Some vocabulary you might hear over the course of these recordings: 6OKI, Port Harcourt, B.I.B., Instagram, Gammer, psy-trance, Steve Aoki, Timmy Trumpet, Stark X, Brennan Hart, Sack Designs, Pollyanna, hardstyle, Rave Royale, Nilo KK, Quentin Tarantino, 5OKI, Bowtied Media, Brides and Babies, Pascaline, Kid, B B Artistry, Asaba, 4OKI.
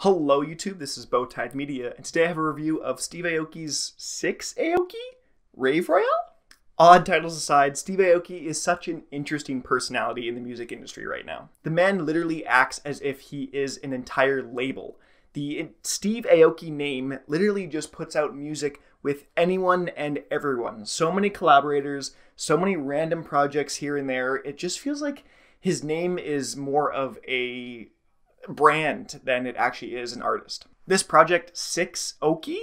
Hello YouTube, this is Bowtied Media, and today I have a review of Steve Aoki's 6OKI? Rave Royale? Odd titles aside, Steve Aoki is such an interesting personality in the music industry right now. The man literally acts as if he is an entire label. The Steve Aoki name literally just puts out music with anyone and everyone. So many collaborators, so many random projects here and there. It just feels like his name is more of a brand than it actually is an artist. This project 6OKI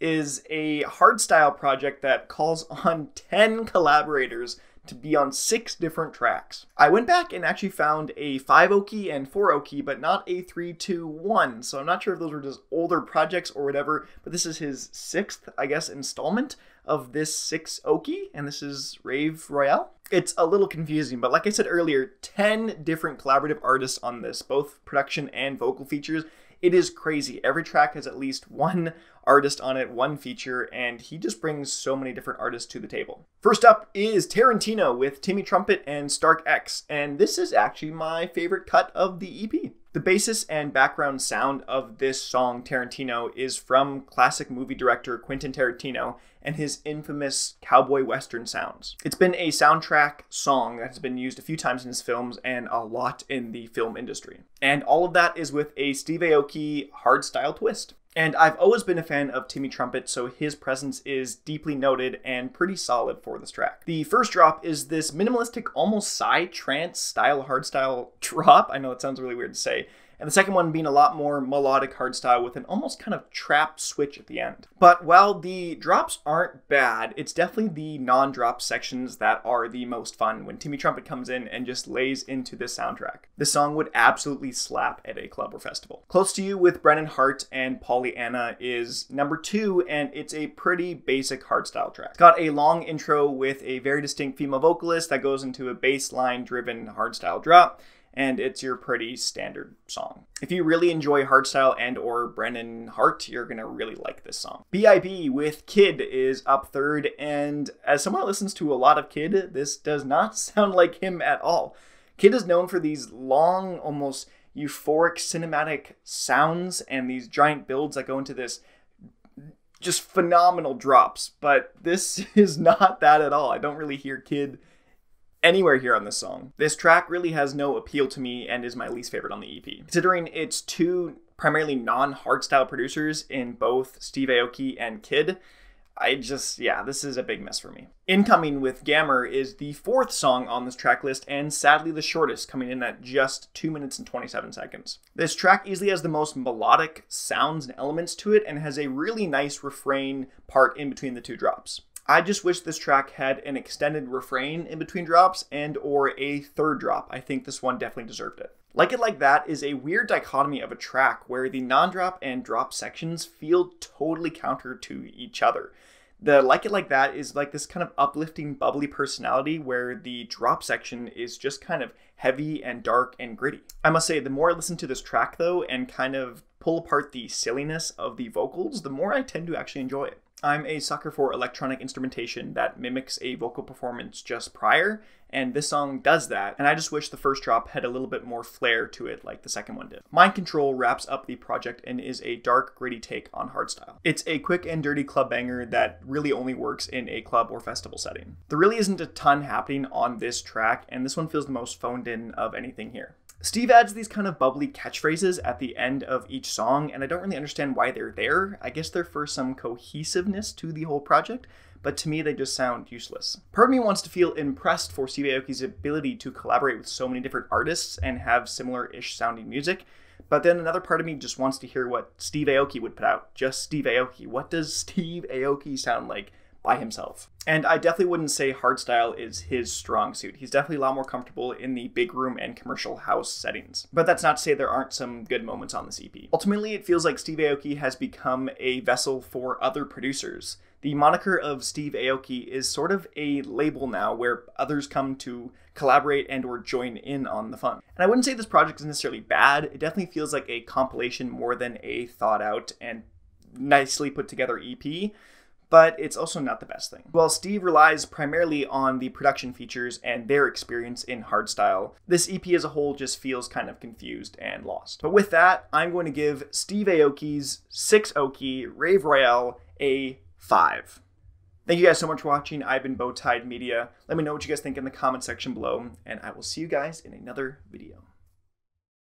is a hardstyle project that calls on 10 collaborators to be on 6 different tracks. I went back and actually found a 5OKI and 4OKI, but not a 3, 2, 1. So I'm not sure if those were just older projects or whatever, but this is his 6th, I guess, installment of this 6OKI, and this is Rave Royale. It's a little confusing, but like I said earlier, 10 different collaborative artists on this, both production and vocal features. It is crazy. Every track has at least one artist on it, one feature, and he just brings so many different artists to the table. First up is Tarantino with Timmy Trumpet and Stark X, and this is actually my favorite cut of the EP. The basis and background sound of this song, Tarantino, is from classic movie director Quentin Tarantino and his infamous cowboy western sounds. It's been a soundtrack song that has been used a few times in his films and a lot in the film industry. And all of that is with a Steve Aoki hardstyle twist. And I've always been a fan of Timmy Trumpet, so his presence is deeply noted and pretty solid for this track. The first drop is this minimalistic, almost psy-trance style hardstyle drop. I know it sounds really weird to say. And the second one being a lot more melodic hardstyle with an almost kind of trap switch at the end. But while the drops aren't bad, it's definitely the non-drop sections that are the most fun when Timmy Trumpet comes in and just lays into this soundtrack. This song would absolutely slap at a club or festival. Close to You with Brennan Hart and Pollyanna is number 2, and it's a pretty basic hardstyle track. It's got a long intro with a very distinct female vocalist that goes into a bass line driven hardstyle drop. And it's your pretty standard song. If you really enjoy hardstyle and or Brennan Hart, you're gonna really like this song. B.I.B. with Kid is up 3rd, and as someone that listens to a lot of Kid, this does not sound like him at all. Kid is known for these long, almost euphoric cinematic sounds and these giant builds that go into this just phenomenal drops, but this is not that at all. I don't really hear Kid anywhere here on this song. This track really has no appeal to me and is my least favorite on the EP. Considering it's 2 primarily non-hardstyle producers in both Steve Aoki and Kid, this is a big mess for me. Incoming with Gammer is the 4th song on this track list, and sadly the shortest, coming in at just 2 minutes and 27 seconds. This track easily has the most melodic sounds and elements to it, and has a really nice refrain part in between the 2 drops. I just wish this track had an extended refrain in between drops and or a 3rd drop. I think this one definitely deserved it. Like It Like That is a weird dichotomy of a track where the non-drop and drop sections feel totally counter to each other. The Like It Like That is like this kind of uplifting, bubbly personality where the drop section is just kind of heavy and dark and gritty. I must say, the more I listen to this track though and kind of pull apart the silliness of the vocals, the more I tend to actually enjoy it. I'm a sucker for electronic instrumentation that mimics a vocal performance just prior, and this song does that, and I just wish the first drop had a little bit more flair to it like the second one did. Mind Control wraps up the project and is a dark, gritty take on hardstyle. It's a quick and dirty club banger that really only works in a club or festival setting. There really isn't a ton happening on this track, and this one feels the most phoned in of anything here. Steve adds these kind of bubbly catchphrases at the end of each song, and I don't really understand why they're there. I guess they're for some cohesiveness to the whole project, but to me they just sound useless. Part of me wants to feel impressed for Steve Aoki's ability to collaborate with so many different artists and have similar-ish sounding music, but then another part of me just wants to hear what Steve Aoki would put out. Just Steve Aoki. What does Steve Aoki sound like by himself? And I definitely wouldn't say hardstyle is his strong suit. He's definitely a lot more comfortable in the big room and commercial house settings. But that's not to say there aren't some good moments on this EP. Ultimately, it feels like Steve Aoki has become a vessel for other producers. The moniker of Steve Aoki is sort of a label now where others come to collaborate and or join in on the fun. And I wouldn't say this project is necessarily bad. It definitely feels like a compilation more than a thought out and nicely put together EP. but it's also not the best thing. While Steve relies primarily on the production features and their experience in hardstyle, this EP as a whole just feels kind of confused and lost. But with that, I'm going to give Steve Aoki's 6OKI Rave Royale a 5. Thank you guys so much for watching. I've been Bowtied Media. Let me know what you guys think in the comment section below, and I will see you guys in another video.